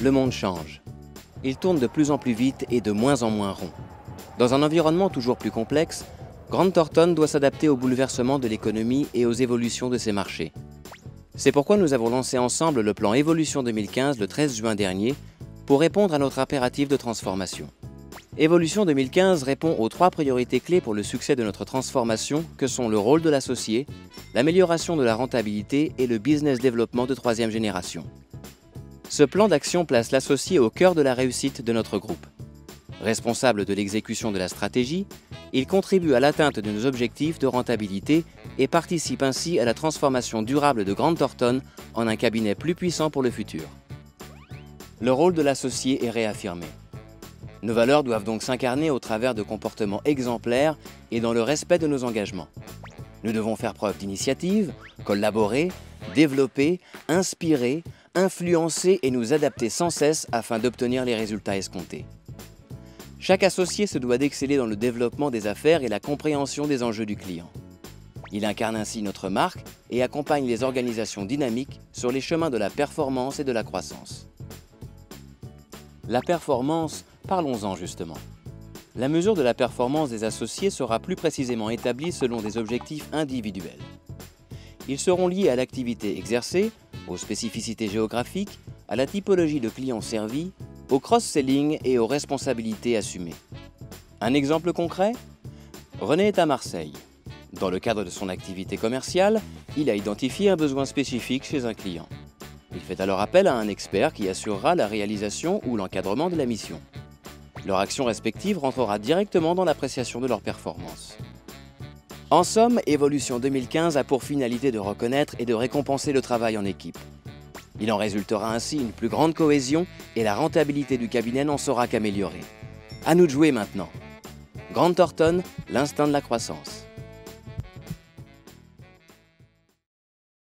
le monde change. Il tourne de plus en plus vite et de moins en moins rond. Dans un environnement toujours plus complexe, Grant Thornton doit s'adapter aux bouleversements de l'économie et aux évolutions de ses marchés. C'est pourquoi nous avons lancé ensemble le plan Evolution 2015 le 13 juin dernier pour répondre à notre impératif de transformation. Evolution 2015 répond aux 3 priorités clés pour le succès de notre transformation que sont le rôle de l'associé, l'amélioration de la rentabilité et le business développement de 3e génération. Ce plan d'action place l'associé au cœur de la réussite de notre groupe. Responsable de l'exécution de la stratégie, il contribue à l'atteinte de nos objectifs de rentabilité et participe ainsi à la transformation durable de Grant Thornton en un cabinet plus puissant pour le futur. Le rôle de l'associé est réaffirmé. Nos valeurs doivent donc s'incarner au travers de comportements exemplaires et dans le respect de nos engagements. Nous devons faire preuve d'initiative, collaborer, développer, inspirer, influencer et nous adapter sans cesse afin d'obtenir les résultats escomptés. Chaque associé se doit d'exceller dans le développement des affaires et la compréhension des enjeux du client. Il incarne ainsi notre marque et accompagne les organisations dynamiques sur les chemins de la performance et de la croissance. La performance, parlons-en justement. La mesure de la performance des associés sera plus précisément établie selon des objectifs individuels. Ils seront liés à l'activité exercée, aux spécificités géographiques, à la typologie de clients servis, au cross-selling et aux responsabilités assumées. Un exemple concret? René est à Marseille. Dans le cadre de son activité commerciale, il a identifié un besoin spécifique chez un client. Il fait alors appel à un expert qui assurera la réalisation ou l'encadrement de la mission. Leur action respective rentrera directement dans l'appréciation de leur performance. En somme, Evolution 2015 a pour finalité de reconnaître et de récompenser le travail en équipe. Il en résultera ainsi une plus grande cohésion et la rentabilité du cabinet n'en sera qu'améliorée. À nous de jouer maintenant. Grant Thornton, l'instinct de la croissance.